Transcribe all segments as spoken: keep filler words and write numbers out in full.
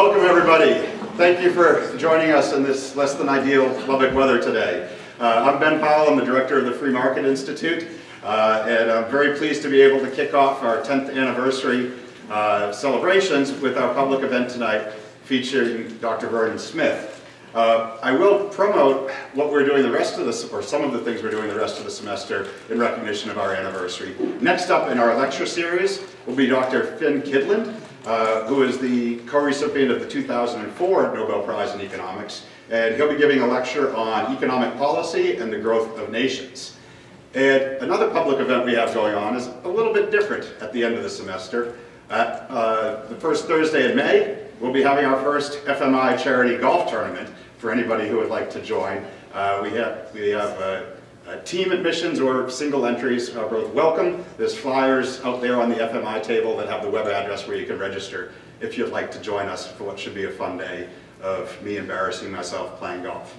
Welcome, everybody. Thank you for joining us in this less than ideal Lubbock weather today. Uh, I'm Ben Powell. I'm the director of the Free Market Institute, uh, and I'm very pleased to be able to kick off our tenth anniversary uh, celebrations with our public event tonight featuring Doctor Vernon Smith. Uh, I will promote what we're doing the rest of the, or some of the things we're doing the rest of the semester in recognition of our anniversary. Next up in our lecture series will be Doctor Finn Kidland, uh, who is the co-recipient of the two thousand four Nobel Prize in Economics, and he'll be giving a lecture on economic policy and the growth of nations. And another public event we have going on is a little bit different at the end of the semester. Uh, uh, the first Thursday in May, we'll be having our first F M I charity golf tournament for anybody who would like to join. Uh, we have, we have uh, uh, team admissions or single entries are both welcome. There's flyers out there on the F M I table that have the web address where you can register if you'd like to join us for what should be a fun day of me embarrassing myself playing golf.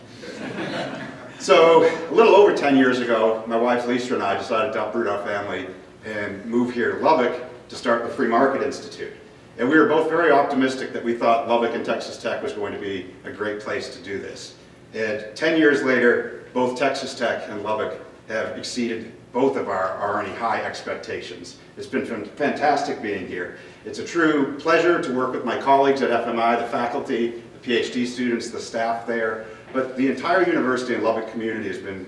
So a little over ten years ago, my wife Lisa and I decided to uproot our family and move here to Lubbock to start the Free Market Institute. And we were both very optimistic that we thought Lubbock and Texas Tech was going to be a great place to do this. And ten years later, both Texas Tech and Lubbock have exceeded both of our already high expectations. It's been fantastic being here. It's a true pleasure to work with my colleagues at F M I, the faculty, the PhD students, the staff there. But the entire university and Lubbock community has been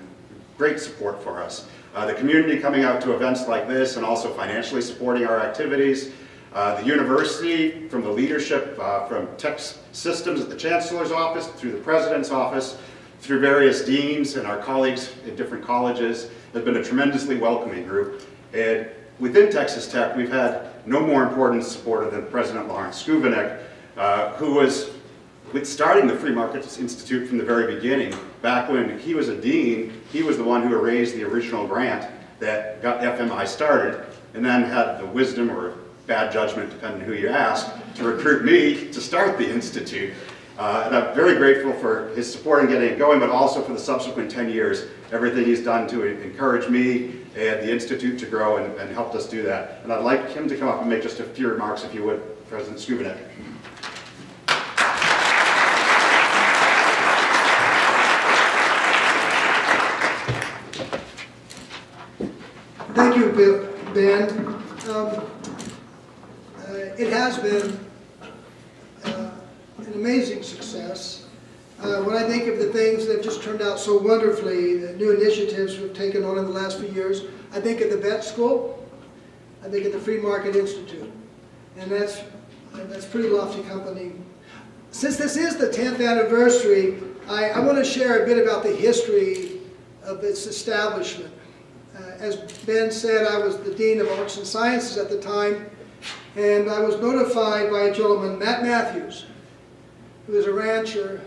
great support for us. Uh, the community coming out to events like this and also financially supporting our activities. Uh, the university, from the leadership, uh, from tech systems at the Chancellor's office, through the President's office, through various deans and our colleagues at different colleges, has been a tremendously welcoming group. And within Texas Tech, we've had no more important supporter than President Lawrence Schovanec, uh, who was with starting the Free Markets Institute from the very beginning. Back when he was a dean, he was the one who raised the original grant that got F M I started, and then had the wisdom or bad judgment, depending on who you ask, to recruit me to start the Institute. Uh, and I'm very grateful for his support in getting it going, but also for the subsequent ten years, everything he's done to encourage me and the Institute to grow and, and helped us do that. And I'd like him to come up and make just a few remarks, if you would, President Schovanec. Thank you, Ben. Um, It has been uh, an amazing success. Uh, when I think of the things that have just turned out so wonderfully, the new initiatives we've taken on in the last few years, I think of the vet school, I think of the Free Market Institute. And that's, that's pretty lofty company. Since this is the tenth anniversary, I, I want to share a bit about the history of its establishment. Uh, as Ben said, I was the Dean of Arts and Sciences at the time. And I was notified by a gentleman, Matt Matthews, who is a rancher,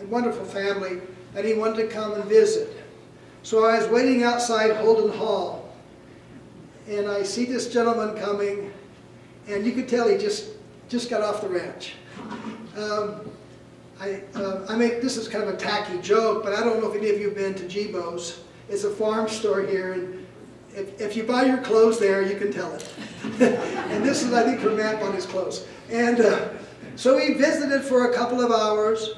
a wonderful family, that he wanted to come and visit. So I was waiting outside Holden Hall, and I see this gentleman coming, and you could tell he just, just got off the ranch. Um, I, uh, I make, this is kind of a tacky joke, but I don't know if any of you have been to Gebo's. It's a farm store here. And, If, if you buy your clothes there, you can tell it. And this is, I think, her map on his clothes. And uh, so he visited for a couple of hours,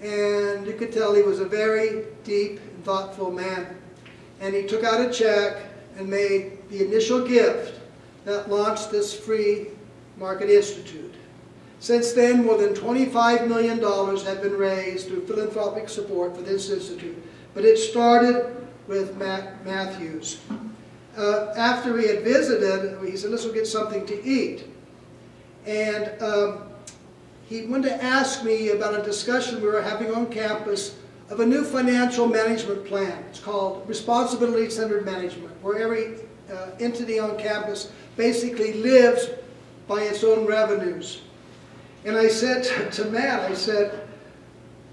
and you could tell he was a very deep and thoughtful man. And he took out a check and made the initial gift that launched this Free Market Institute. Since then, more than twenty-five million dollars have been raised through philanthropic support for this institute. But it started with Matt Matthews. Uh, after he had visited, he said, let's go get something to eat. And um, he wanted to ask me about a discussion we were having on campus of a new financial management plan. It's called Responsibility-Centered Management, where every uh, entity on campus basically lives by its own revenues. And I said to, to Matt, I said,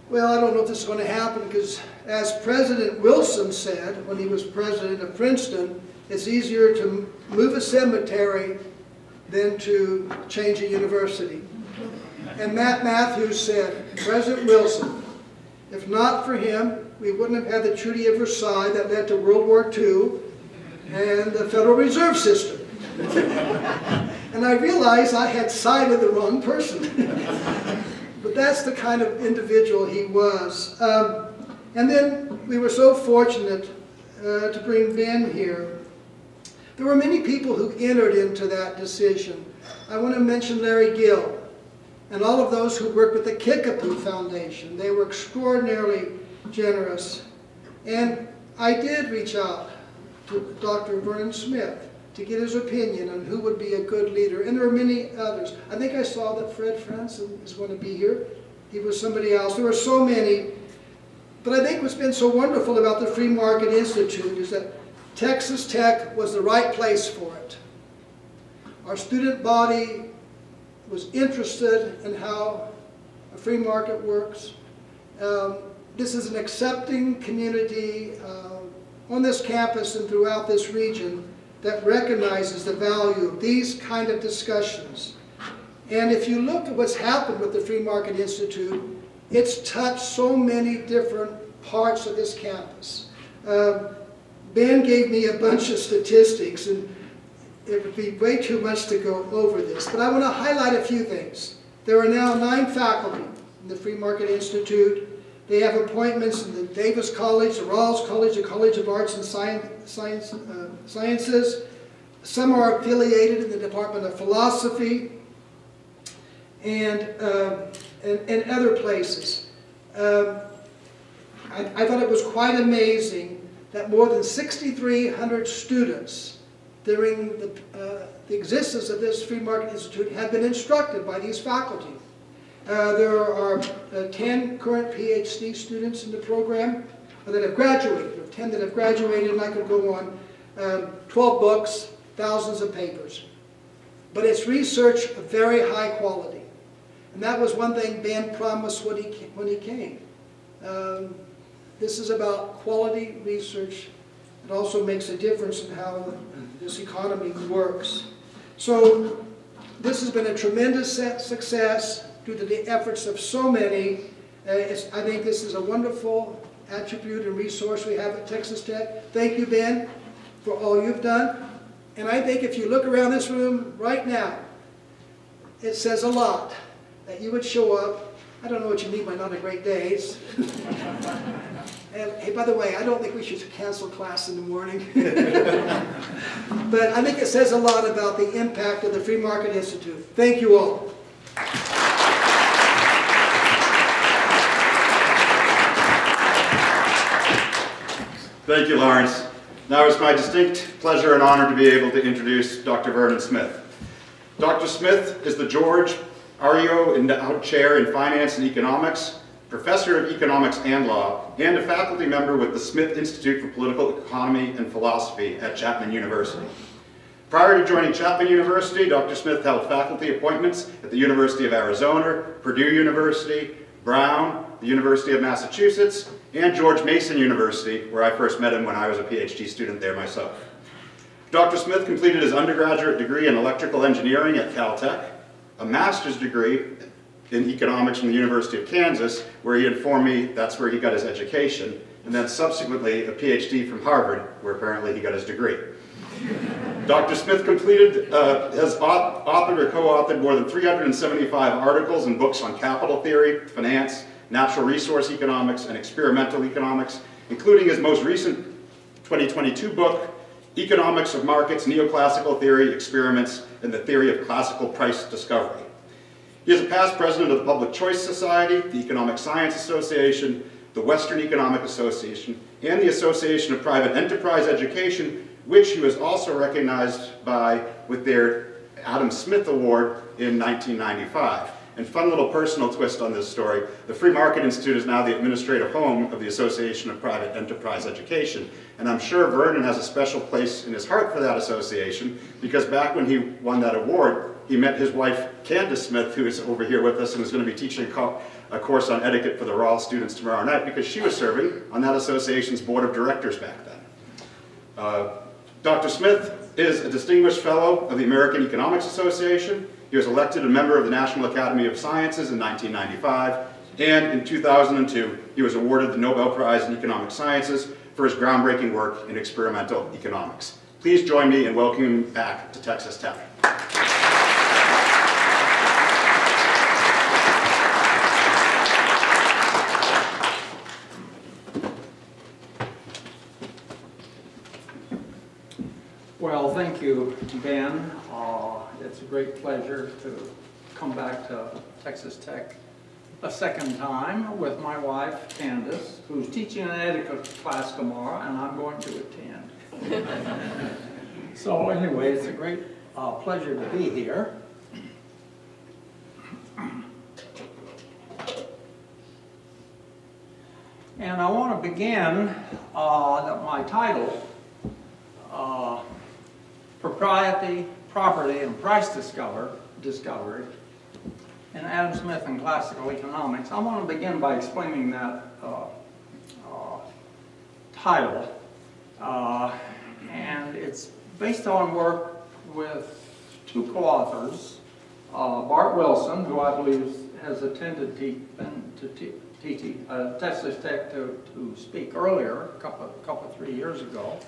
well, I don't know if this is going to happen, because as President Wilson said when he was president of Princeton, it's easier to move a cemetery than to change a university. And Matt Matthews said, President Wilson, if not for him, we wouldn't have had the Treaty of Versailles that led to World War Two and the Federal Reserve System. And I realized I had sided the wrong person. But that's the kind of individual he was. Um, and then we were so fortunate uh, to bring Ben here. There were many people who entered into that decision. I want to mention Larry Gill and all of those who worked with the Kickapoo Foundation. They were extraordinarily generous. And I did reach out to Doctor Vernon Smith to get his opinion on who would be a good leader. And there are many others. I think I saw that Fred Franson is going to be here. He was somebody else. There were so many. But I think what's been so wonderful about the Free Market Institute is that Texas Tech was the right place for it. Our student body was interested in how a free market works. Um, this is an accepting community uh, on this campus and throughout this region that recognizes the value of these kind of discussions. And if you look at what's happened with the Free Market Institute, it's touched so many different parts of this campus. Uh, Ben gave me a bunch of statistics, and it would be way too much to go over this, but I want to highlight a few things. There are now nine faculty in the Free Market Institute. They have appointments in the Davis College, the Rawls College, the College of Arts and Science, Science, uh, Sciences. Some are affiliated in the Department of Philosophy and, uh, and, and other places. Um, I, I thought it was quite amazing that more than six thousand three hundred students during the, uh, the existence of this Free Market Institute have been instructed by these faculty. Uh, there are uh, ten current PhD students in the program that have graduated, or ten that have graduated, and I could go on, um, twelve books, thousands of papers. But it's research of very high quality. And that was one thing Ben promised when he, when he came. Um, this is about quality research. It also makes a difference in how this economy works. So this has been a tremendous success due to the efforts of so many. Uh, it's, I think this is a wonderful attribute and resource we have at Texas Tech. Thank you, Ben, for all you've done. And I think if you look around this room right now, it says a lot that you would show up. I don't know what you mean by not a great day. And hey, by the way, I don't think we should cancel class in the morning. But I think it says a lot about the impact of the Free Market Institute. Thank you all. Thank you, Lawrence. Now it's my distinct pleasure and honor to be able to introduce Doctor Vernon Smith. Doctor Smith is the George Ario Endowed Chair in Finance and Economics, Professor of Economics and Law, and a faculty member with the Smith Institute for Political Economy and Philosophy at Chapman University. Prior to joining Chapman University, Doctor Smith held faculty appointments at the University of Arizona, Purdue University, Brown, the University of Massachusetts, and George Mason University, where I first met him when I was a PhD student there myself. Doctor Smith completed his undergraduate degree in electrical engineering at Caltech, a master's degree in economics from the University of Kansas, where he informed me that's where he got his education, and then subsequently a PhD from Harvard, where apparently he got his degree. Doctor Smith completed, uh, has authored or co-authored more than three hundred seventy-five articles and books on capital theory, finance, natural resource economics, and experimental economics, including his most recent twenty twenty-two book, Economics of Markets, Neoclassical Theory, Experiments, and the Theory of Classical Price Discovery. He is a past president of the Public Choice Society, the Economic Science Association, the Western Economic Association, and the Association of Private Enterprise Education, which he was also recognized by with their Adam Smith Award in nineteen ninety-five. And fun little personal twist on this story, the Free Market Institute is now the administrative home of the Association of Private Enterprise Education. And I'm sure Vernon has a special place in his heart for that association, because back when he won that award, he met his wife, Candace Smith, who is over here with us and is going to be teaching a, co a course on etiquette for the Rawls students tomorrow night, because she was serving on that association's board of directors back then. Uh, Doctor Smith is a distinguished fellow of the American Economics Association. He was elected a member of the National Academy of Sciences in nineteen ninety-five, and in two thousand two, he was awarded the Nobel Prize in Economic Sciences for his groundbreaking work in experimental economics. Please join me in welcoming him back to Texas Tech. you, Ben. Uh, it's a great pleasure to come back to Texas Tech a second time with my wife, Candace, who's teaching an etiquette class tomorrow, and I'm going to attend. So anyway, it's a great uh, pleasure to be here. And I want to begin uh, my title, uh, Propriety, Property, and Price Discover, Discovery in Adam Smith and Classical Economics. I want to begin by explaining that uh, uh, title. Uh, and it's based on work with two co-authors, uh, Bart Wilson, who I believe has attended to Texas Tech to, to speak earlier, a couple, couple three years ago,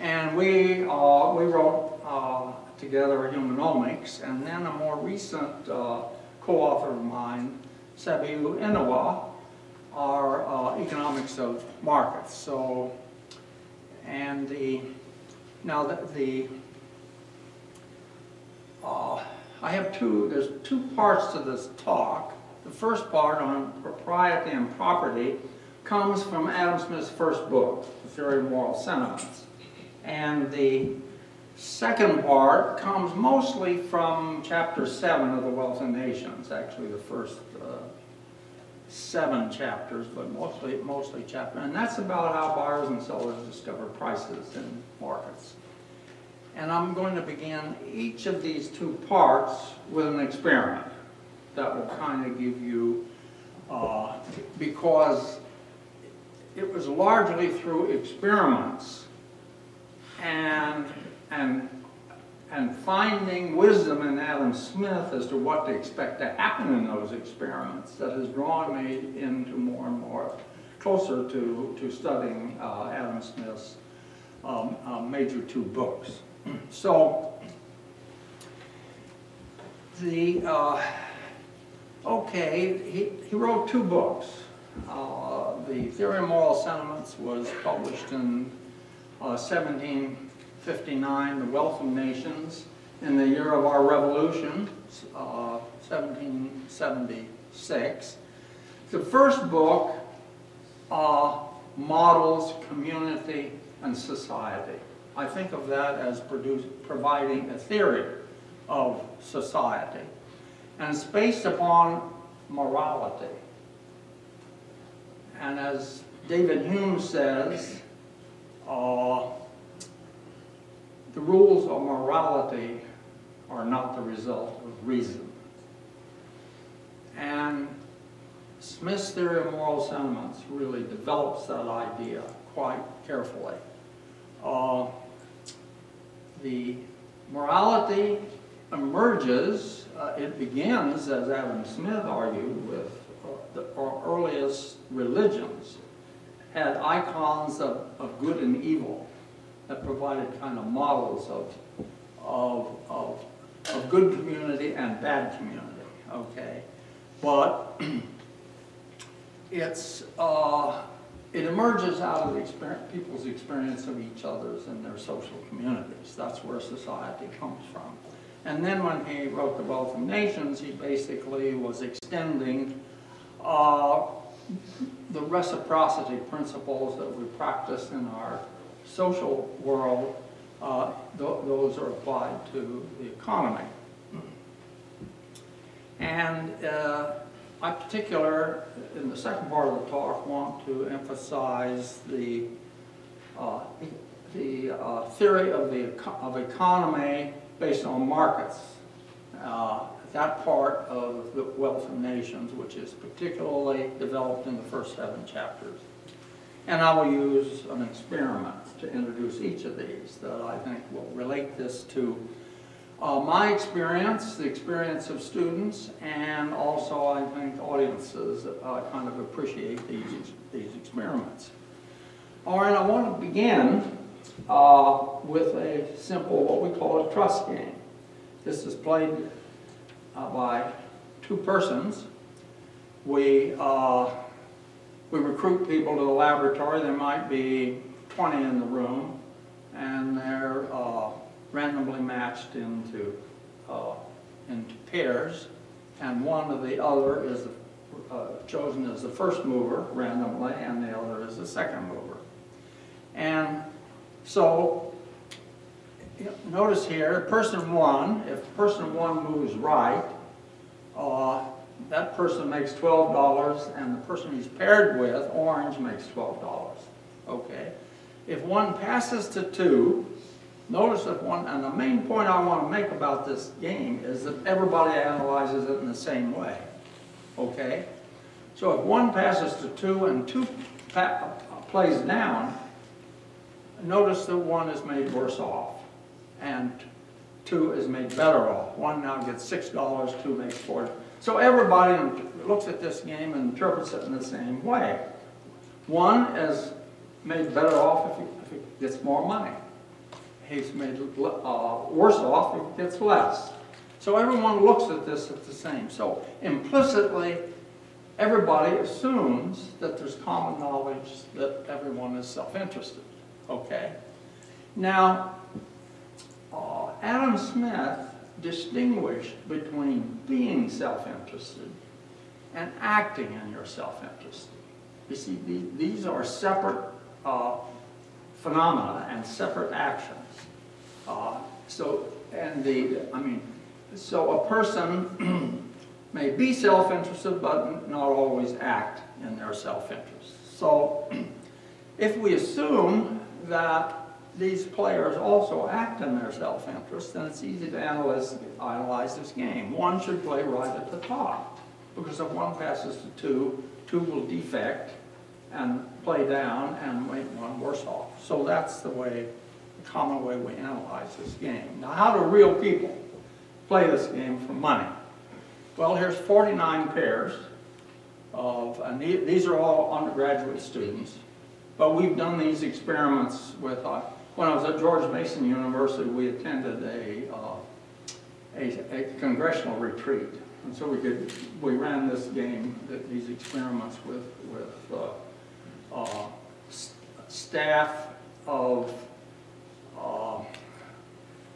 and we uh, we wrote uh, together Humanomics, and then a more recent uh, co-author of mine, Sebiu Inawa, are uh, Economics of Markets. So, and the now the, the uh, I have two. There's two parts to this talk. The first part on propriety and property comes from Adam Smith's first book, The Theory of Moral Sentiments. And the second part comes mostly from chapter seven of the Wealth of Nations, actually the first uh, seven chapters, but mostly, mostly chapter. And that's about how buyers and sellers discover prices in markets. And I'm going to begin each of these two parts with an experiment that will kind of give you, uh, because it was largely through experiments and, and, and finding wisdom in Adam Smith as to what to expect to happen in those experiments that has drawn me into more and more closer to, to studying uh, Adam Smith's um, uh, major two books. So, the, uh, Okay, he, he wrote two books. Uh, the Theory of Moral Sentiments was published in uh, seventeen fifty-nine, The Wealth of Nations, in the year of our revolution, uh, seventeen seventy-six. The first book uh, models community and society. I think of that as produce, providing a theory of society. And it's based upon morality. And as David Hume says, uh, the rules of morality are not the result of reason. And Smith's Theory of Moral Sentiments really develops that idea quite carefully. Uh, the morality emerges. Uh, it begins, as Adam Smith argued, with uh, the, our earliest religions had icons of, of good and evil that provided kind of models of, of, of, of good community and bad community, okay? But it's, uh, it emerges out of the experience, people's experience of each other's and their social communities. That's where society comes from. And then when he wrote The Wealth of Nations, he basically was extending uh, the reciprocity principles that we practice in our social world. Uh, th those are applied to the economy. And uh, I particular, in the second part of the talk, want to emphasize the, uh, the uh, theory of, the eco of economy based on markets, uh, that part of the Wealth of Nations, which is particularly developed in the first seven chapters. And I will use an experiment to introduce each of these that I think will relate this to uh, my experience, the experience of students, and also I think audiences uh, kind of appreciate these, these experiments. All right, I want to begin Uh, with a simple, what we call a trust game. This is played uh, by two persons. We, uh, we recruit people to the laboratory. There might be twenty in the room, and they're uh, randomly matched into, uh, into pairs, and one or the other is the, uh, chosen as the first mover randomly, and the other is the second mover. And so, notice here, person one, if person one moves right, uh, that person makes twelve dollars, and the person he's paired with, orange, makes twelve dollars. Okay. If one passes to two, notice that one, and the main point I want to make about this game is that everybody analyzes it in the same way. Okay. So if one passes to two and two pa plays down, notice that one is made worse off, and two is made better off. One now gets six dollars, two makes four dollars. So everybody looks at this game and interprets it in the same way. One is made better off if he, if he gets more money. He's made uh, worse off if he gets less. So everyone looks at this at the same. So implicitly, everybody assumes that there's common knowledge that everyone is self-interested. Okay. Now, uh, Adam Smith distinguished between being self-interested and acting in your self-interest. You see, the, these are separate uh, phenomena and separate actions. Uh, so, and the, I mean, so a person may be self-interested, but not always act in their self-interest. So, if we assume that these players also act in their self-interest, then it's easy to analyze, analyze this game. One should play right at the top, because if one passes to two, two will defect and play down and make one worse off. So that's the way, the common way we analyze this game. Now, how do real people play this game for money? Well, here's forty-nine pairs of, and these are all undergraduate students, but we've done these experiments with, uh, when I was at George Mason University, we attended a, uh, a, a congressional retreat. And so we could, we ran this game, these experiments with, with uh, uh, st staff of, uh,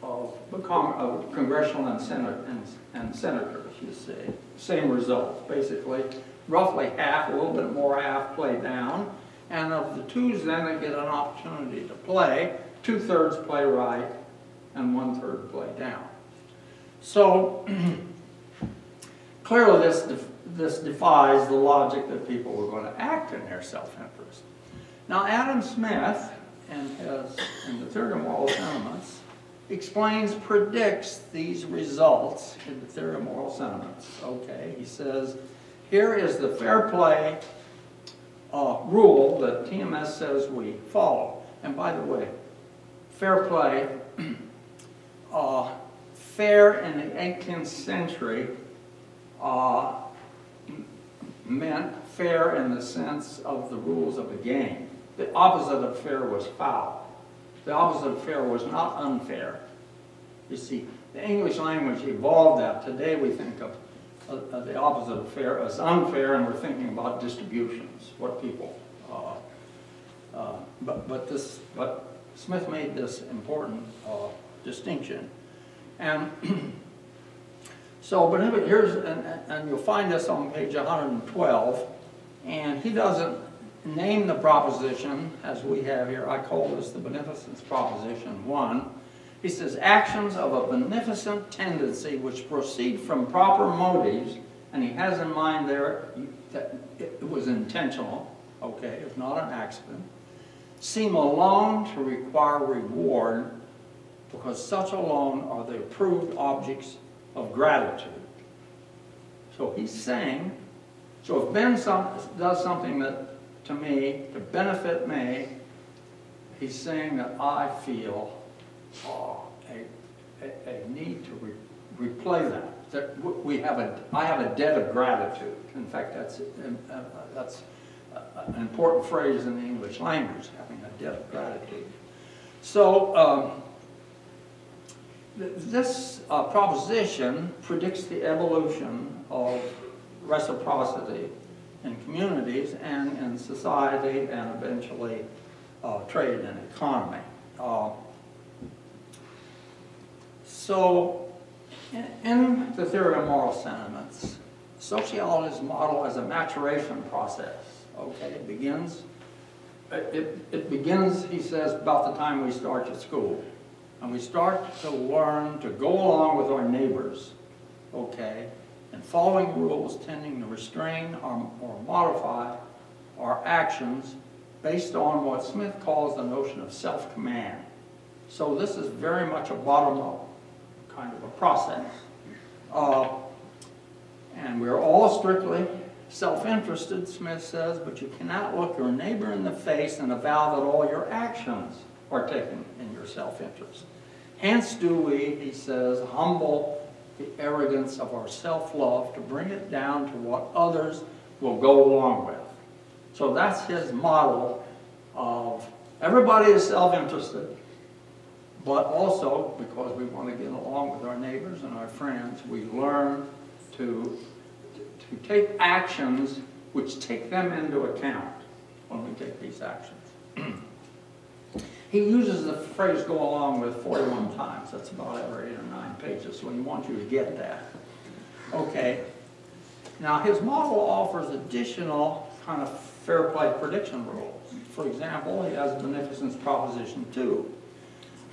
of, of congressional and, senate, and, and senators, you see. Same results, basically. Roughly half, a little bit more half play down. And of the twos, then they get an opportunity to play. Two-thirds play right, and one-third play down. So clearly this, def this defies the logic that people were going to act in their self-interest. Now, Adam Smith, in, his, in the Theory of Moral Sentiments, explains, predicts these results in the Theory of Moral Sentiments. Okay, he says, here is the fair play Uh, rule that T M S says we follow. And by the way, fair play, uh, fair in the eighteenth century uh, meant fair in the sense of the rules of the game. The opposite of fair was foul. The opposite of fair was not unfair. You see, the English language evolved that. Today we think of Uh, the opposite of fair is unfair, and we're thinking about distributions, what people. Uh, uh, but but this, but Smith made this important uh, distinction, and so. But here's, and, and you'll find this on page one hundred twelve, and he doesn't name the proposition as we have here. I call this the beneficence proposition one. He says, actions of a beneficent tendency which proceed from proper motives, and he has in mind there that it was intentional, okay, if not an accident, seem alone to require reward because such alone are the approved objects of gratitude. So he's saying, so if Ben some, does something that to me, to benefit me, he's saying that I feel Uh, a, a, a need to re replay that. That we have a, I have a debt of gratitude. In fact, that's a, a, that's a, an important phrase in the English language, having a debt of gratitude. So um, th this uh, proposition predicts the evolution of reciprocity in communities and in society, and eventually uh, trade and economy. Uh, So, in the Theory of Moral Sentiments, sociologists model as a maturation process. Okay, it begins, it, it begins, he says, about the time we start at school. And we start to learn to go along with our neighbors, okay, and following rules tending to restrain or, or modify our actions based on what Smith calls the notion of self-command. So this is very much a bottom-up kind of a process. Uh, and we're all strictly self-interested, Smith says, but you cannot look your neighbor in the face and avow that all your actions are taken in your self-interest. Hence do we, he says, humble the arrogance of our self-love to bring it down to what others will go along with. So that's his model of everybody is self-interested, but also, because we want to get along with our neighbors and our friends, we learn to, to take actions which take them into account when we take these actions. He uses the phrase go along with forty-one times. That's about every eight or nine pages, so he wants you to get that. Okay. Now, his model offers additional kind of fair play prediction rules. For example, he has beneficence proposition two.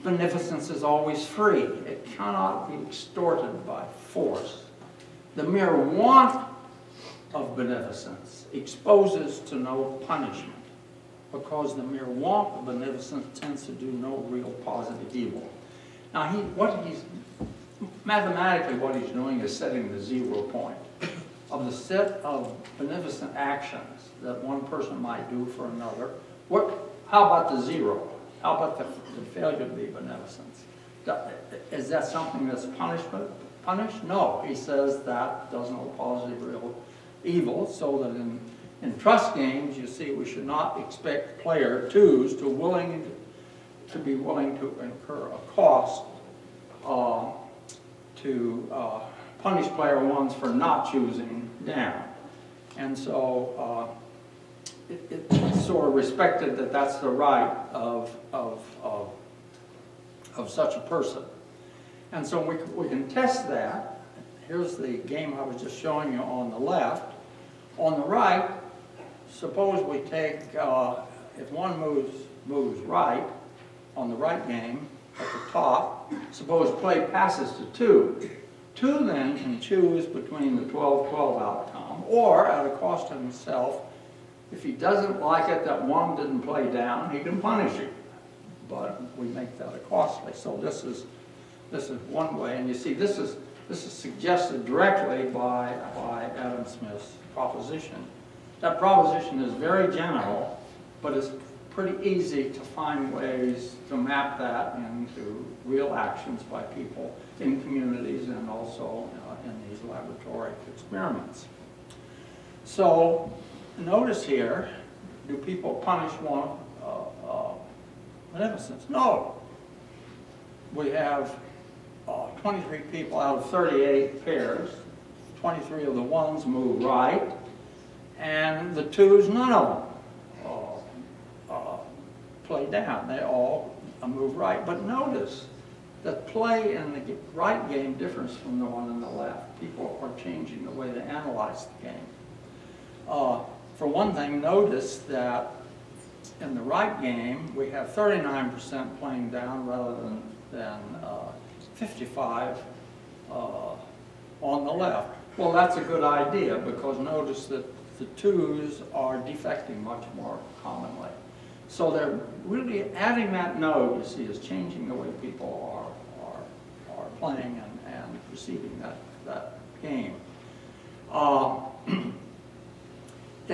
Beneficence is always free. It cannot be extorted by force. The mere want of beneficence exposes to no punishment, because the mere want of beneficence tends to do no real positive evil. Now, he, what he's, mathematically what he's doing is setting the zero point of the set of beneficent actions that one person might do for another. What, how about the zero? How about the, the failure to be beneficent? Is that something that's punishment? Punished? No. He says that does no positive real evil, so that in, in trust games, you see, we should not expect player twos to willing to be willing to incur a cost uh, to uh, punish player ones for not choosing down. And so, uh, It, it's sort of respected that that's the right of, of, of, of such a person. And so we, we can test that. Here's the game I was just showing you on the left. On the right, suppose we take, uh, if one moves, moves right, on the right game, at the top, suppose play passes to two. Two then can choose between the twelve twelve outcome, or at a cost to himself, if he doesn't like it that one didn't play down, he can punish you. But we make that a costly. So this is this is one way, and you see this is this is suggested directly by by Adam Smith's proposition. That proposition is very general, but it's pretty easy to find ways to map that into real actions by people in communities and also uh, in these laboratory experiments. So, notice here, do people punish one uh, uh, beneficence? No. We have uh, twenty-three people out of thirty-eight pairs. twenty-three of the ones move right, and the twos, none of them uh, uh, play down. They all move right. But notice that play in the right game differs from the one in the left. People are changing the way they analyze the game. Uh, For one thing, notice that in the right game, we have thirty-nine percent playing down rather than, than uh, fifty-five uh, on the left. Well, that's a good idea, because notice that the twos are defecting much more commonly. So they're really adding that node, you see, is changing the way people are, are, are playing and, and perceiving that, that game. Uh,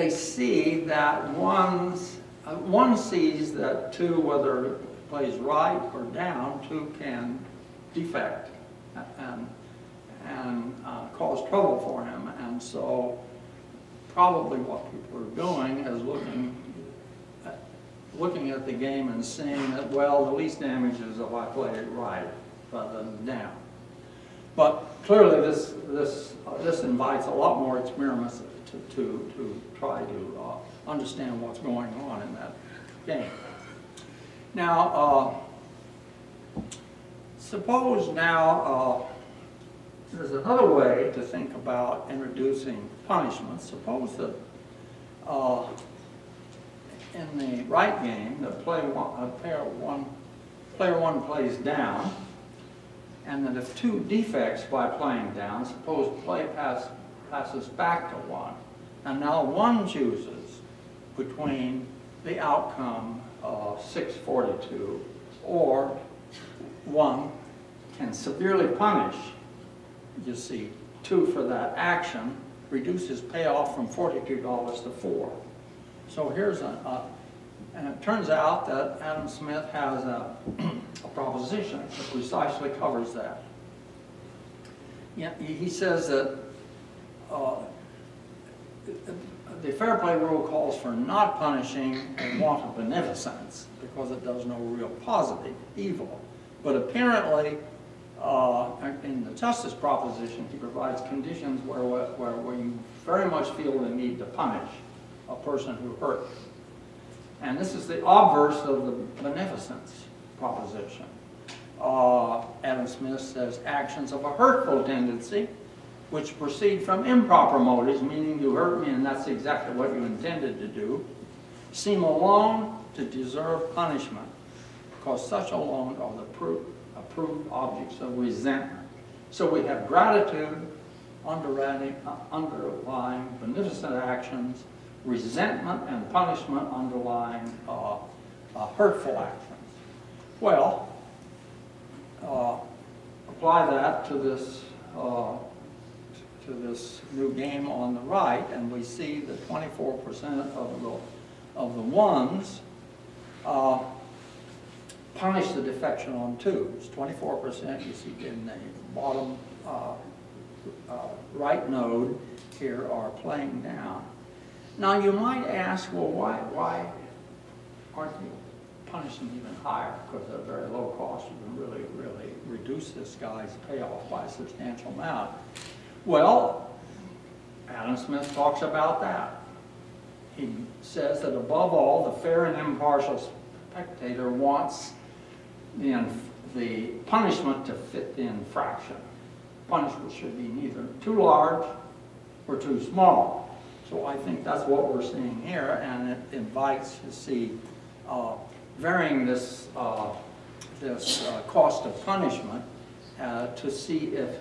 They see that one's, uh, one sees that two, whether it plays right or down, two can defect and, and uh, cause trouble for him. And so probably what people are doing is looking at, looking at the game and seeing that, well, the least damage is if I play it right rather than down. But clearly this, this, uh, this invites a lot more experiments To, to try to uh, understand what's going on in that game. Now, uh, Suppose now, uh, there's another way to think about introducing punishment. Suppose that uh, in the right game, the player one, uh, player one, player one plays down, and that if two defects by playing down, suppose play pass, passes back to one, and now one chooses between the outcome of six forty-two or one can severely punish, you see, two for that action, reduces payoff from forty-two dollars to four. So here's a, a and it turns out that Adam Smith has a, a proposition that precisely covers that. Yeah, he says that uh, the fair play rule calls for not punishing a want of beneficence because it does no real positive evil. But apparently, uh, in the justice proposition, he provides conditions where, where, where you very much feel the need to punish a person who hurt you. And this is the obverse of the beneficence proposition. Uh, Adam Smith says actions of a hurtful tendency, which proceed from improper motives, meaning you hurt me and that's exactly what you intended to do, seem alone to deserve punishment, because such alone are the approved, approved objects of resentment. So we have gratitude underlying, underlying beneficent actions, resentment and punishment underlying uh, uh, hurtful actions. Well, uh, apply that to this, uh, to this new game on the right, and we see that twenty-four percent of the, of the ones uh, punish the defection on twos. twenty-four percent you see in the bottom uh, uh, right node here are playing down. Now you might ask, well, why, why aren't you punishing even higher? Because at a very low cost, you can really, really reduce this guy's payoff by a substantial amount. Well, Adam Smith talks about that. He says that above all, the fair and impartial spectator wants the, inf the punishment to fit the infraction. Punishment should be neither too large or too small. So I think that's what we're seeing here, and it invites you see uh, varying this uh, this uh, cost of punishment uh, to see if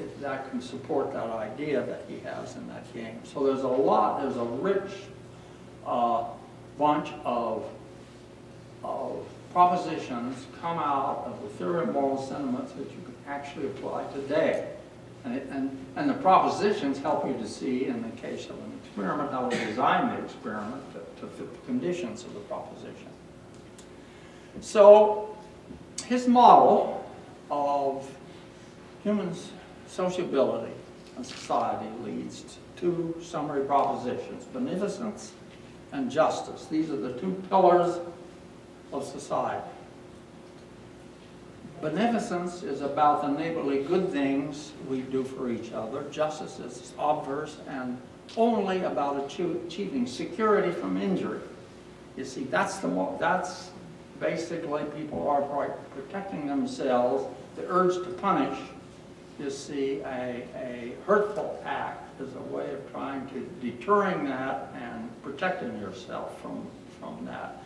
if that can support that idea that he has in that game. So there's a lot, there's a rich uh, bunch of of propositions come out of the theory of moral sentiments that you can actually apply today. And, it, and, and the propositions help you to see, in the case of an experiment, how to design the experiment to, to fit the conditions of the proposition. So his model of human sociability and society leads to two summary propositions, beneficence and justice. These are the two pillars of society. Beneficence is about the neighborly good things we do for each other. Justice is obverse and only about achieving security from injury. You see, that's the mo that's basically people are protecting themselves. The urge to punish, you see, a, a hurtful act is a way of trying to deterring that and protecting yourself from, from that.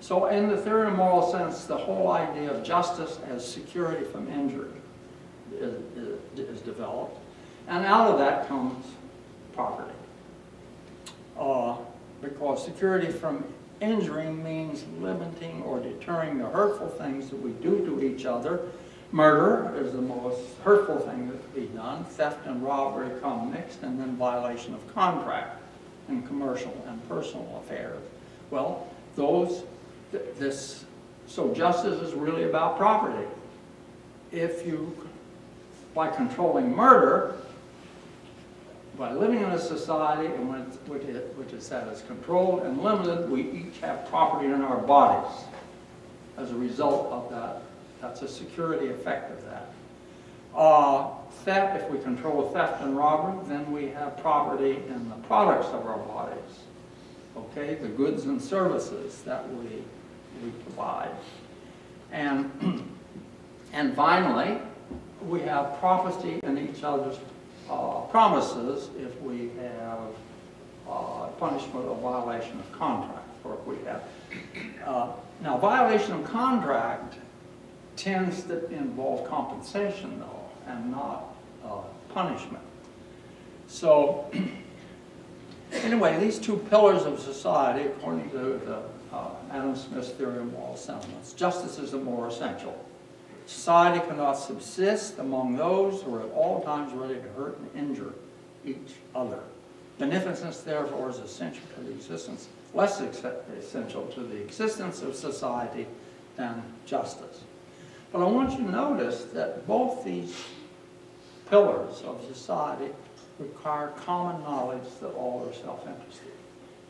So in the theory of moral sense, the whole idea of justice as security from injury is, is, is developed. And out of that comes property. Uh, because security from injury means limiting or deterring the hurtful things that we do to each other. Murder is the most hurtful thing that can be done. Theft and robbery come next, and then violation of contract in commercial and personal affairs. Well, those This, so justice is really about property. If you, by controlling murder, by living in a society in which, which is that is controlled and limited, we each have property in our bodies. As a result of that, that's a security effect of that. Uh, theft, if we control theft and robbery, then we have property in the products of our bodies. Okay, the goods and services that we, we provide. And And finally, we have prophecy in each other's uh, promises if we have uh, punishment or violation of contract, or if we have. Uh, now, violation of contract tends to involve compensation, though, and not uh, punishment. So, anyway, these two pillars of society, according to the uh, Adam Smith's Theory of Moral Sentiments, justice is the more essential. Society cannot subsist among those who are at all times ready to hurt and injure each other. Beneficence, therefore, is essential to the existence, less essential to the existence of society than justice. But I want you to notice that both these pillars of society require common knowledge that all are self-interested.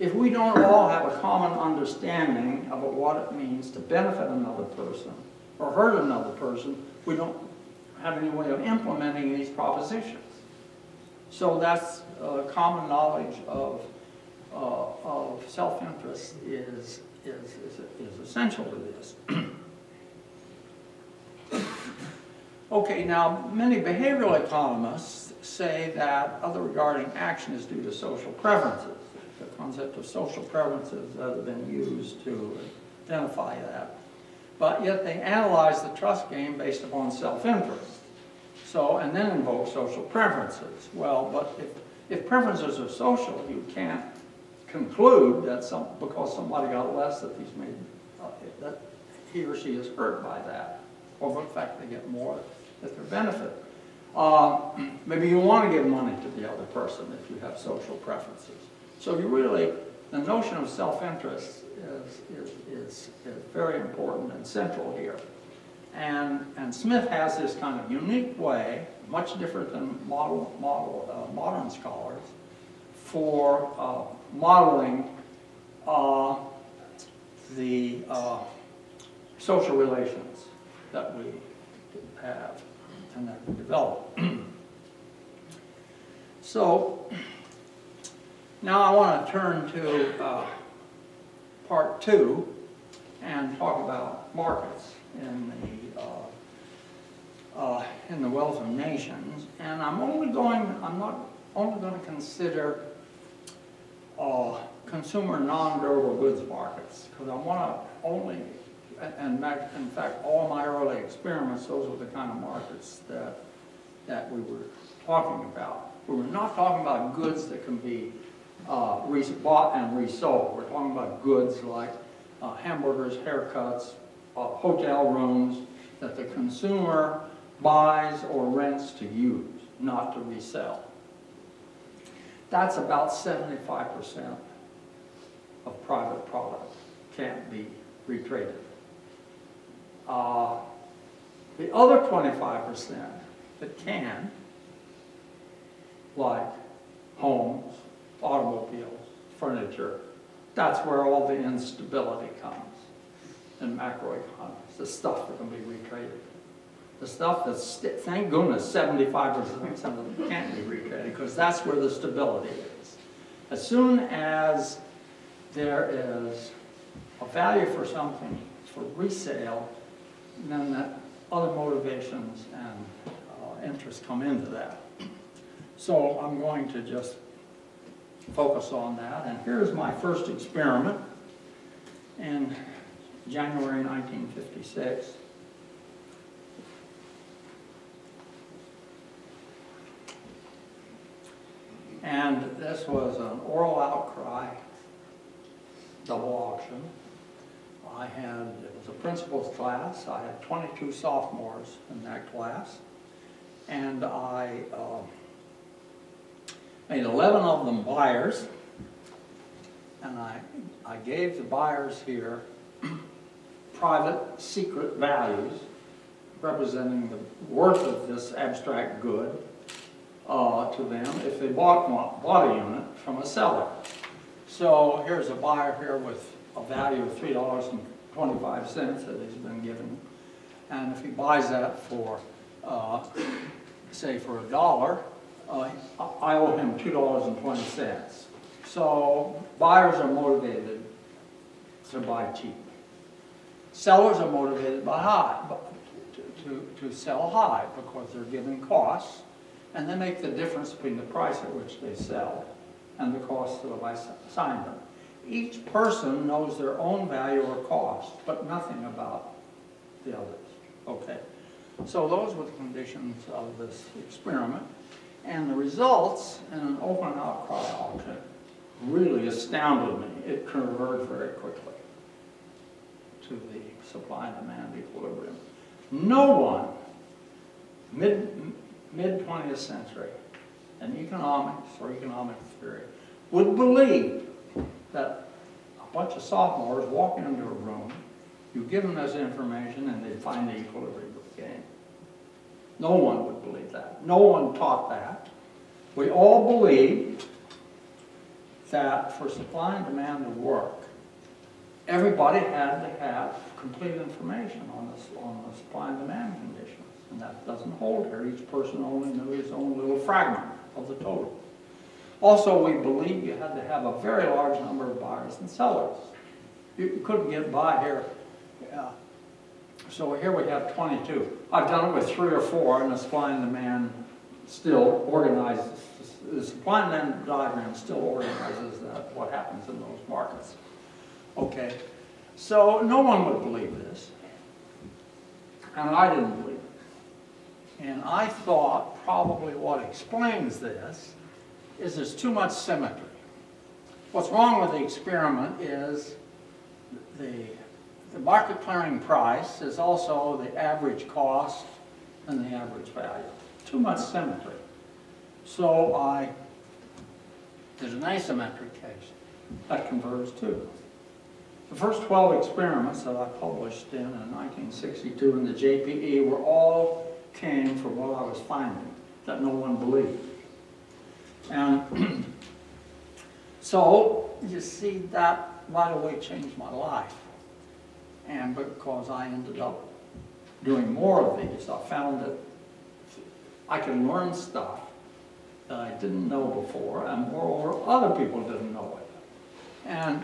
If we don't all have a common understanding about what it means to benefit another person or hurt another person, we don't have any way of implementing these propositions. So that's uh, common knowledge of, uh, of self-interest is, is, is, is essential to this. Okay, now many behavioral economists say that other regarding action is due to social preferences. The concept of social preferences has been used to identify that. But yet they analyze the trust game based upon self-interest. So, and then invoke social preferences. Well, but if, if preferences are social, you can't conclude that some, because somebody got less that he's made, uh, that he or she is hurt by that. Or in fact, they get more at their benefit. Uh, maybe you want to give money to the other person if you have social preferences. So you really, the notion of self-interest is, is, is, is very important and central here. And, and Smith has this kind of unique way, much different than model, model, uh, modern scholars, for uh, modeling uh, the uh, social relations that we have and that we develop. So now I want to turn to uh, part two and talk about markets in the, uh, uh, in the Wealth of Nations. And I'm only going, I'm not only going to consider uh, consumer non-durable goods markets, because I want to only, and in fact, all my early experiments, those were the kind of markets that, that we were talking about. We were not talking about goods that can be uh, bought and resold. We're talking about goods like uh, hamburgers, haircuts, uh, hotel rooms that the consumer buys or rents to use, not to resell. That's about seventy-five percent of private product can't be retraded. Uh, the other twenty-five percent that can, like homes, automobiles, furniture, that's where all the instability comes in macroeconomics, the stuff that can be retraded. The stuff that's, thank goodness, seventy-five percent of them can't be retraded, because that's where the stability is. As soon as there is a value for something for resale, and then that other motivations and uh, interests come into that. So I'm going to just focus on that. And here's my first experiment in January nineteen fifty-six. And this was an oral outcry, double auction. I had, it was a principal's class, I had twenty-two sophomores in that class, and I uh, made eleven of them buyers, and I, I gave the buyers here private secret values representing the worth of this abstract good uh, to them if they bought, one, bought a unit from a seller. So here's a buyer here with a value of three dollars and twenty-five cents that he's been given. And if he buys that for, uh, say, for a dollar, uh, I owe him two dollars and twenty cents. So buyers are motivated to buy cheap. Sellers are motivated by high, to, to, to sell high because they're given costs, and they make the difference between the price at which they sell and the cost of the assignment. Each person knows their own value or cost, but nothing about the others. Okay, so those were the conditions of this experiment, and the results in an open outcry auction really astounded me. It converged very quickly to the supply and demand equilibrium. No one, mid, mid-twentieth century, in economics or economic theory, would believe that a bunch of sophomores walk into a room, you give them this information, and they find the equilibrium of the game. No one would believe that. No one taught that. We all believed that for supply and demand to work, everybody had to have complete information on the, on the supply and demand conditions, and that doesn't hold here. Each person only knew his own little fragment of the total. Also, we believe you had to have a very large number of buyers and sellers. You couldn't get by here. Yeah. So here we have twenty-two. I've done it with three or four, and the supply and demand still organizes, the supply and demand diagram still organizes that, what happens in those markets. Okay, so no one would believe this, and I didn't believe it. And I thought probably what explains this is there's too much symmetry. What's wrong with the experiment is the, the market clearing price is also the average cost and the average value. Too much symmetry. So I did an asymmetric case that converges too. The first twelve experiments that I published in, in nineteen sixty-two in the J P E were all came from what I was finding, that no one believed. And so, you see, that right away changed my life. And because I ended up doing more of these, I found that I could learn stuff that I didn't know before, and moreover, other people didn't know it. And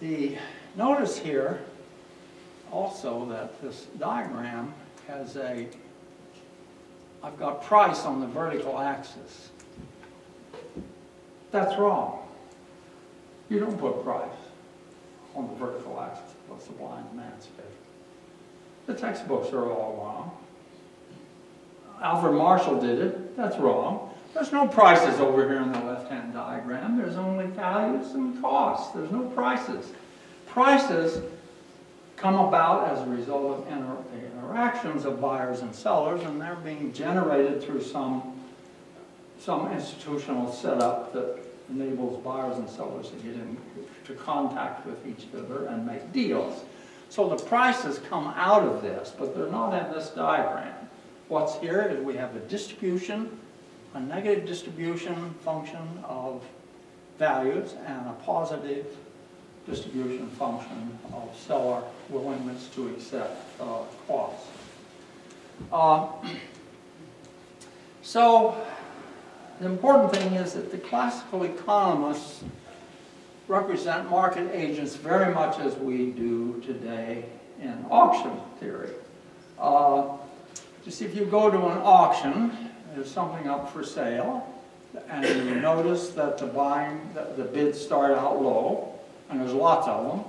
the notice here also that this diagram has a, I've got price on the vertical axis. That's wrong. You don't put price on the vertical axis of supply and demand schedule. The textbooks are all wrong. Alfred Marshall did it. That's wrong. There's no prices over here in the left-hand diagram. There's only values and costs. There's no prices. Prices come about as a result of inter the interactions of buyers and sellers, and they're being generated through some, some institutional setup that enables buyers and sellers to get into contact with each other and make deals. So the prices come out of this, but they're not in this diagram. What's here is we have a distribution, a negative distribution function of values, and a positive distribution function of seller willingness to accept uh, costs. Uh, so the important thing is that the classical economists represent market agents very much as we do today in auction theory. Uh, just if you go to an auction, there's something up for sale, and you notice that the buying, the, the bids start out low, and there's lots of them.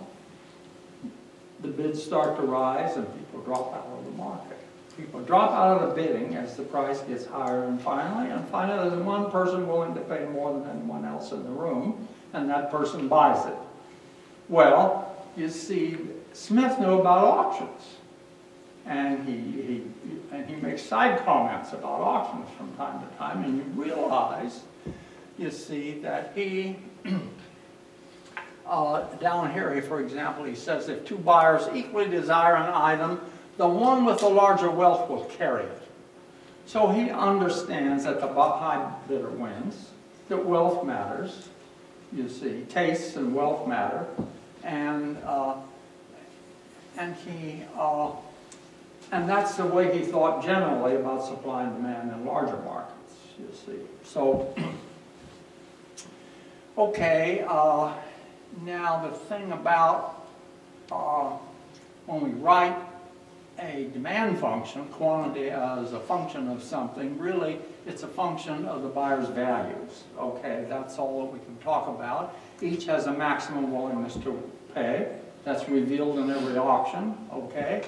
The bids start to rise, and people drop out of the market. People drop out of the bidding as the price gets higher, and finally, and finally, there's one person willing to pay more than anyone else in the room, and that person buys it. Well, you see, Smith knew about auctions, and he he and he makes side comments about auctions from time to time, and you realize, you see, that he. Uh, down here, for example, he says if two buyers equally desire an item, the one with the larger wealth will carry it. So he understands that the high bidder wins, that wealth matters, you see, tastes and wealth matter, and uh, and he uh, and that's the way he thought generally about supply and demand in larger markets, you see. So, okay. Uh, Now, the thing about uh, when we write a demand function, quantity as a function of something, really it's a function of the buyer's values. Okay, that's all that we can talk about. Each has a maximum willingness to pay. That's revealed in every auction, okay?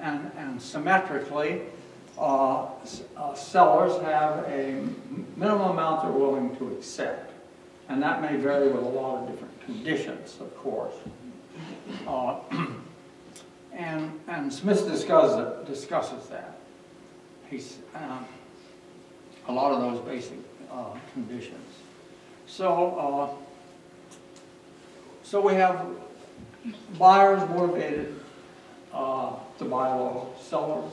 And, and symmetrically, uh, uh, sellers have a minimum amount they're willing to accept. And that may vary with a lot of different conditions, of course. Uh, And, and Smith discusses, discusses that. He's, um, a lot of those basic uh, conditions. So, uh, so we have buyers motivated uh, to buy low, sellers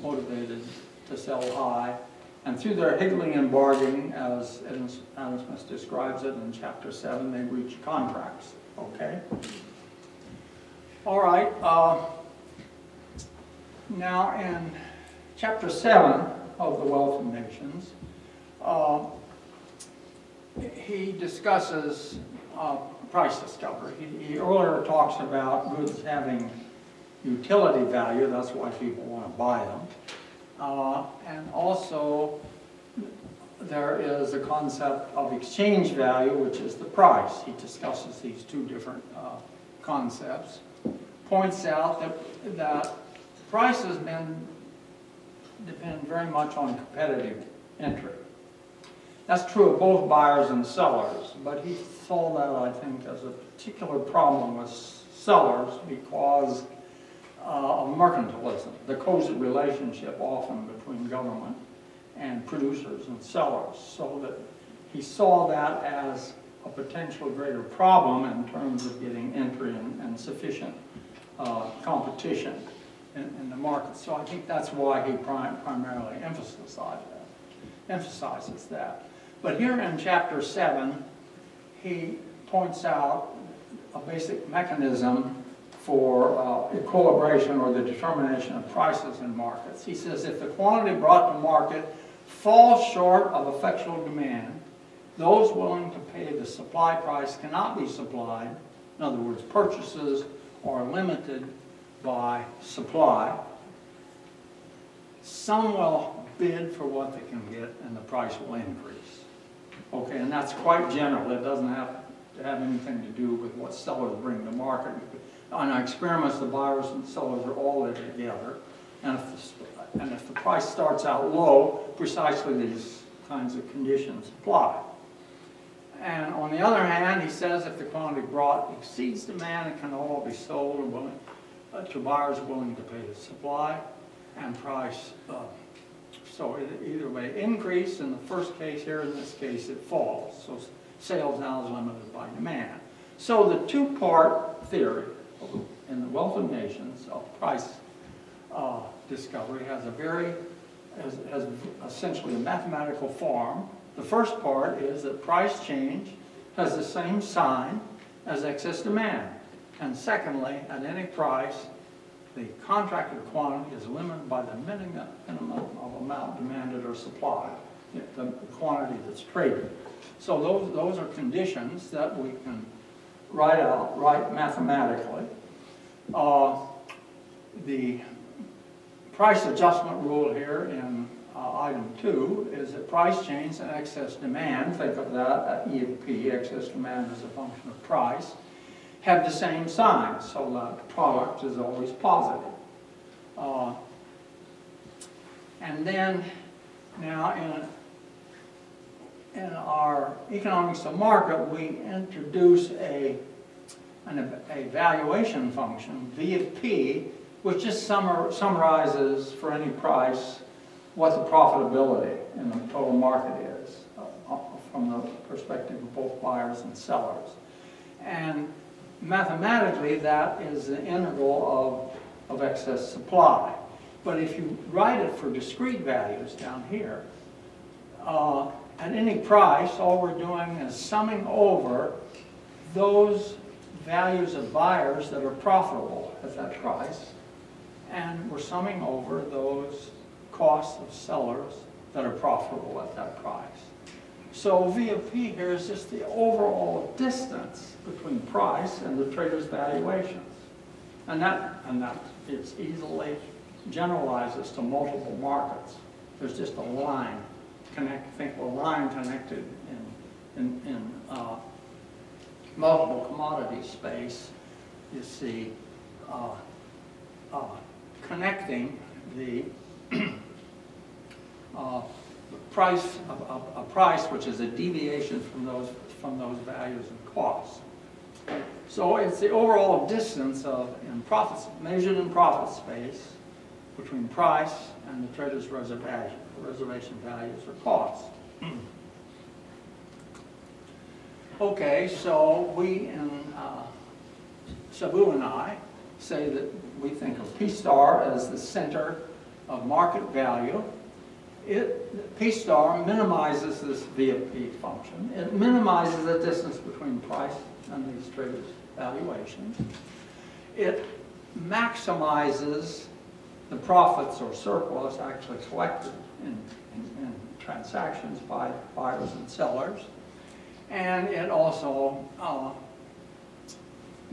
motivated to sell high, and through their higgling and bargaining, as Adam Smith describes it in chapter seven, they reach contracts, okay? All right, uh, now in chapter seven of the Wealth of Nations, uh, he discusses uh, price discovery. He, he earlier talks about goods having utility value, that's why people want to buy them. Uh, and also there is a concept of exchange value, which is the price. He discusses these two different uh, concepts. Points out that, that prices men depend very much on competitive entry. That's true of both buyers and sellers, but he saw that, I think, as a particular problem with sellers because uh, of mercantilism, the cozy relationship often between government and producers and sellers, so that he saw that as a potential greater problem in terms of getting entry and, and sufficient Uh, competition in, in the market. So I think that's why he prim primarily emphasizes that, emphasizes that. But here in chapter seven, he points out a basic mechanism for uh, equilibration or the determination of prices in markets. He says if the quantity brought to market falls short of effectual demand, those willing to pay the supply price cannot be supplied. In other words, purchases are limited by supply. Some will bid for what they can get and the price will increase. Okay, and that's quite general. It doesn't have to have anything to do with what sellers bring to market. On our experiments, the buyers and sellers are all there together. And if the, and if the price starts out low, precisely these kinds of conditions apply. And on the other hand, he says if the quantity brought exceeds demand, it can all be sold or willing, uh, to buyers willing to pay the supply and price. Uh, so it, either way, increase in the first case here, in this case it falls. So sales now is limited by demand. So the two-part theory in the Wealth of Nations of price uh, discovery has a very, has, has essentially a mathematical form. The first part is that price change has the same sign as excess demand. And secondly, at any price, the contracted quantity is limited by the minimum of amount demanded or supplied, the quantity that's traded. So those, those are conditions that we can write out, write mathematically. Uh, the price adjustment rule here in Uh, item two is that price change and excess demand, think of that, E of P, excess demand as a function of price, have the same sign, so that product is always positive. Uh, and then, now in, in our economics of market, we introduce a, an, a valuation function, V of P, which just summar, summarizes for any price what the profitability in the total market is uh, from the perspective of both buyers and sellers. And mathematically, that is the integral of, of excess supply. But if you write it for discrete values down here, uh, at any price, all we're doing is summing over those values of buyers that are profitable at that price, and we're summing over those costs of sellers that are profitable at that price. So V of P here is just the overall distance between price and the trader's valuations. And that, and that is easily generalizes to multiple markets. There's just a line connect. Think of a line connected in in, in uh, multiple commodity space. You see, uh, uh, connecting the uh, price of, of, a price which is a deviation from those from those values and costs. So it's the overall distance of in profits measured in profit space between price and the trader's reservation, reservation values or costs. Okay, so we in uh, Sabu and I say that we think of P star as the center of market value. It, P star minimizes this V of P function. It minimizes the distance between price and these traders' valuations. It maximizes the profits or surplus actually collected in, in, in transactions by buyers and sellers. And it also uh,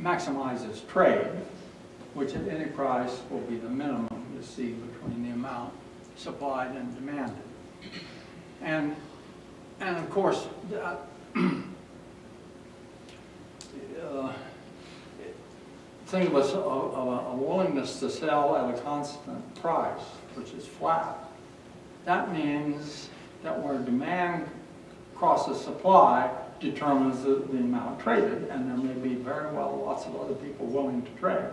maximizes trade, which at any price will be the minimum you see between the amount supplied and demanded. And, and of course, uh, uh, think of a, a, a willingness to sell at a constant price, which is flat. That means that where demand crosses supply determines the, the amount traded, and there may be very well lots of other people willing to trade,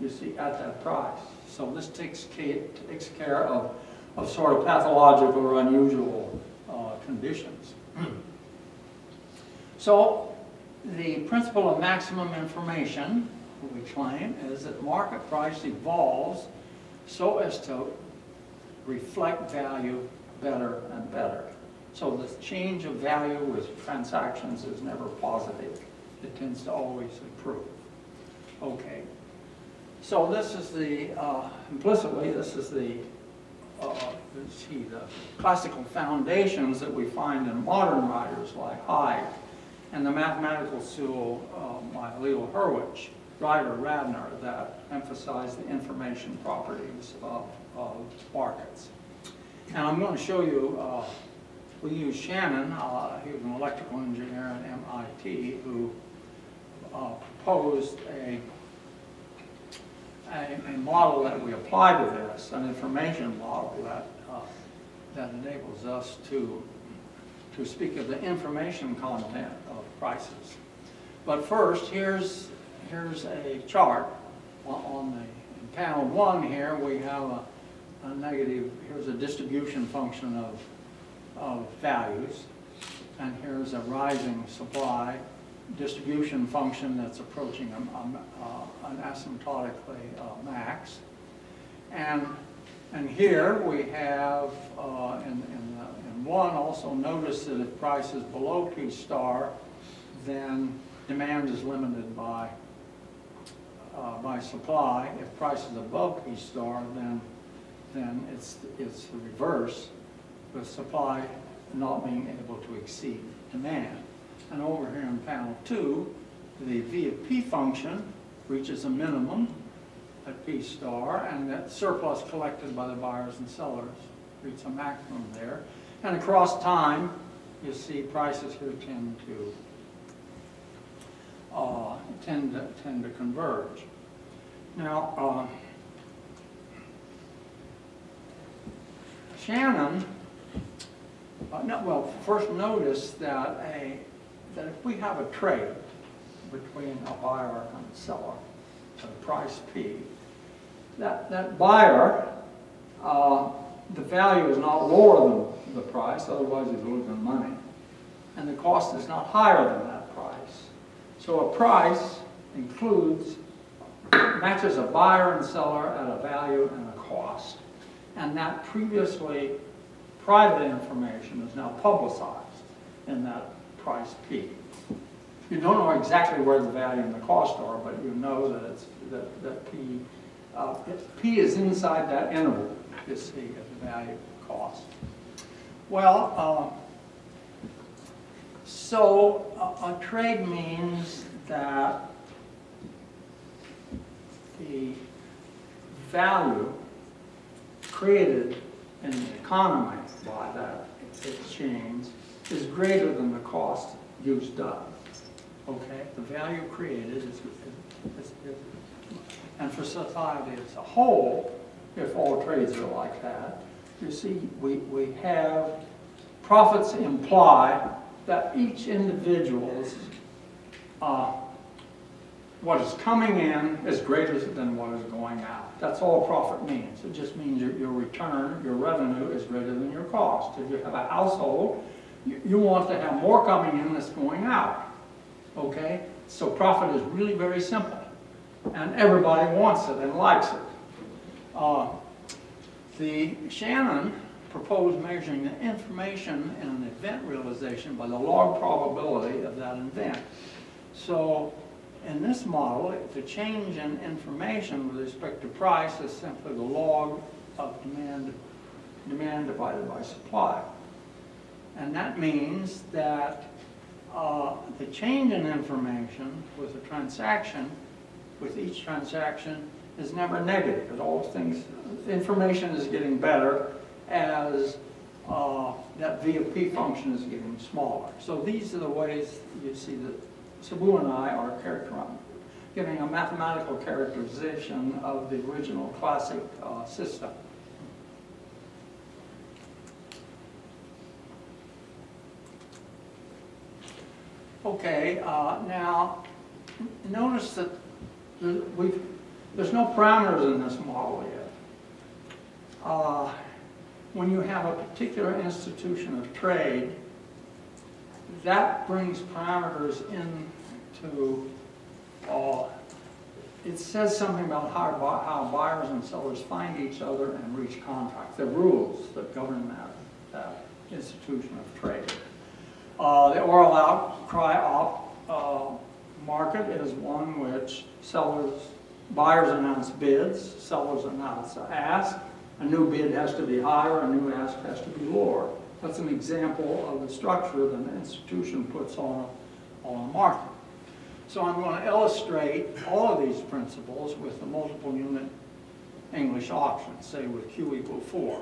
you see, at that price. So this takes care, takes care of, of sort of pathological or unusual uh, conditions. So the principle of maximum information, we claim, is that market price evolves so as to reflect value better and better. So the change of value with transactions is never positive. It tends to always improve. Okay. So this is the, uh, implicitly, this is the, uh, let's see, the classical foundations that we find in modern writers like Hayek and the mathematical school uh, by Leo Hurwitz, Ryder, Radner, that emphasize the information properties of, of markets. And I'm going to show you, uh, we use Shannon, uh, he was an electrical engineer at M I T, who uh, proposed a, a, a model that we apply to this, an information model that, uh, that enables us to, to speak of the information content of prices. But first, here's Here's a chart on the in panel one here. We have a, a negative, here's a distribution function of, of values. And here's a rising supply distribution function that's approaching a, a, uh, an asymptotically uh, max. And, and here we have, uh, in, in, the, in one, also notice that if price is below P star, then demand is limited by Uh, by supply. If price is above P star, then then it's it's the reverse, with supply not being able to exceed demand. And over here in panel two, the V of P function reaches a minimum at P star, and that surplus collected by the buyers and sellers reaches a maximum there. And across time, you see prices here tend to Uh, tend, to, tend to converge. Now, uh, Shannon, uh, no, well, first notice that, a, that if we have a trade between a buyer and a seller at a price P, that, that buyer, uh, the value is not lower than the price, otherwise he's losing money, and the cost is not higher than that price. So a price includes, matches a buyer and seller at a value and a cost. And that previously private information is now publicized in that price P. You don't know exactly where the value and the cost are, but you know that it's that, that P, uh, P is inside that interval, you see, of the value and cost. Well, uh, So a, a trade means that the value created in the economy by that exchange is greater than the cost used up. Okay, the value created is, is, is, and for society as a whole, if all trades are like that, you see, we, we have profits imply that each individual's uh, what is coming in is greater than what is going out. That's all profit means. It just means your, your return, your revenue is greater than your cost. If you have a household, you, you want to have more coming in than's going out. Okay? So profit is really very simple. And everybody wants it and likes it. Uh, the Shannon proposed measuring the information in an event realization by the log probability of that event. So in this model, the change in information with respect to price is simply the log of demand, demand divided by supply. And that means that uh, the change in information with a transaction, with each transaction, is never negative. It always things, information is getting better as uh, that V of P function is getting smaller. So these are the ways you see that Sabu and I are giving a mathematical characterization of the original classic uh, system. Okay, uh, now notice that we've, there's no parameters in this model yet. Uh, when you have a particular institution of trade, that brings parameters into, uh, it says something about how, how buyers and sellers find each other and reach contracts, the rules that govern that, that institution of trade. Uh, the oral out, cry out uh, market is one which sellers, buyers announce bids, sellers announce ask, a new bid has to be higher, a new ask has to be lower. That's an example of the structure that an institution puts on, on a market. So I'm going to illustrate all of these principles with the multiple unit English option, say with Q equal four.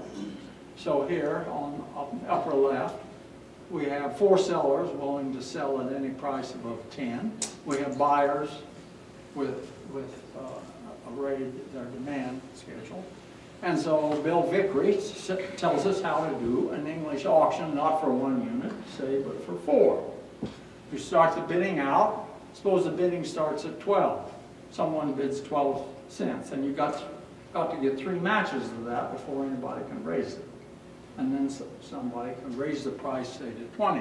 So here on up, upper left, we have four sellers willing to sell at any price above ten. We have buyers with, with uh, arrayed their demand schedule. And so Bill Vickery tells us how to do an English auction, not for one unit, say, but for four. You start the bidding out. Suppose the bidding starts at twelve. Someone bids twelve cents, and you've got, got to get three matches of that before anybody can raise it. And then somebody can raise the price, say, to twenty.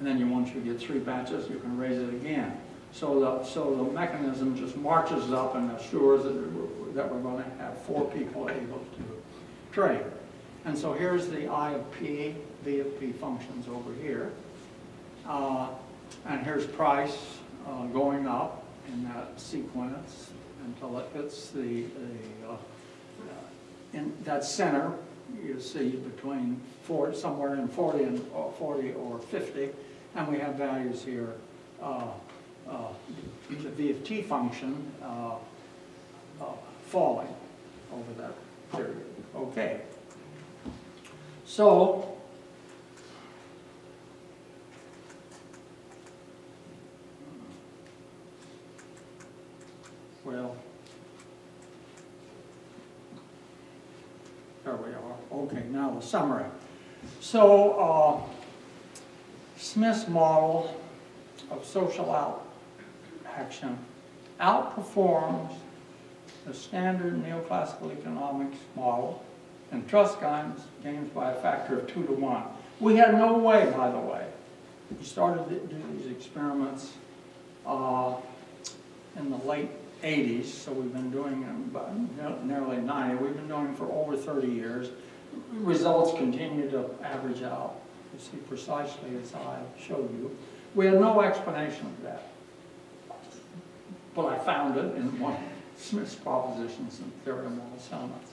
And then you, once you get three batches, you can raise it again. So the, so the mechanism just marches up and assures that we're, that we're going to have four people able to trade. And so here's the I of P, V of P functions over here. Uh, and here's price uh, going up in that sequence until it hits the, the uh, in that center you see between four, somewhere in forty and uh, forty or fifty, and we have values here. Uh, Uh, the V of T function uh, uh, falling over that period. Okay. So, well, there we are. Okay, now the summary. So, uh, Smith's model of social output action outperforms the standard neoclassical economics model and trust gains, gains by a factor of two to one. We had no way, by the way. We started to do these experiments uh, in the late eighties, so we've been doing them about nearly ninety. We've been doing them for over thirty years. Results continue to average out. You see precisely as I showed you. We had no explanation of that. But I found it in one of Smith's propositions in Theory of Moral Sentiments.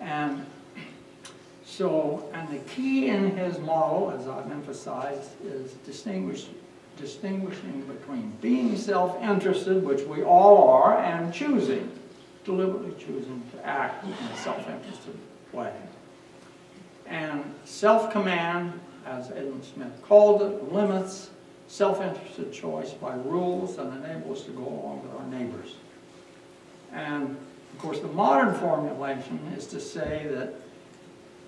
And so, and the key in his model, as I've emphasized, is distinguish, distinguishing between being self-interested, which we all are, and choosing, deliberately choosing to act in a self-interested way. And self-command, as Adam Smith called it, limits self-interested choice by rules that enable us to go along with our neighbors. And of course the modern formulation is to say that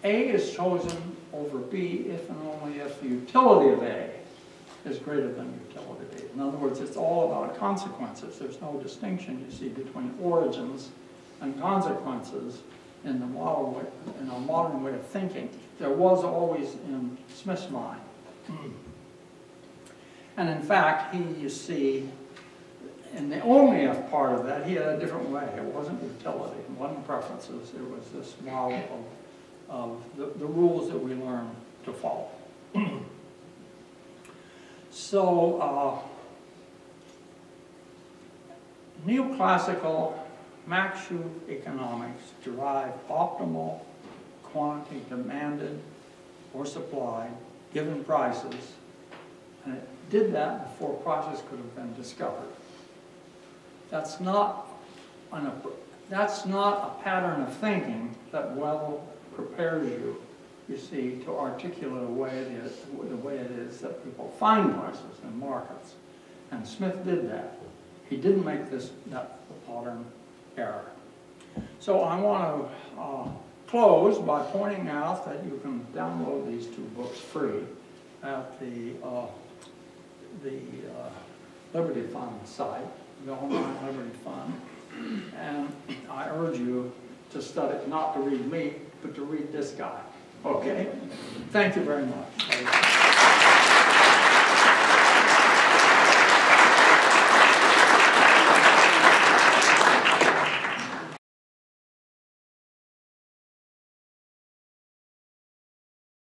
A is chosen over B if and only if the utility of A is greater than utility of B. In other words, it's all about consequences. There's no distinction, you see, between origins and consequences in the model way, in a modern way of thinking. There was always in Smith's mind. And in fact, he, you see, in the only part of that, he had a different way. It wasn't utility, it wasn't preferences, it was this model of, of the, the rules that we learn to follow. So, uh, neoclassical Maxu economics derived optimal quantity demanded or supplied, given prices, and it did that before prices could have been discovered. That's not, an, that's not a pattern of thinking that well prepares you, you see, to articulate the way it is, the way it is that people find prices in markets. And Smith did that. He didn't make this that pattern error. So I want to uh, close by pointing out that you can download these two books free at the uh, the uh, Liberty Fund site, the online Liberty Fund, and I urge you to study, not to read me, but to read this guy. Okay? Thank you very much.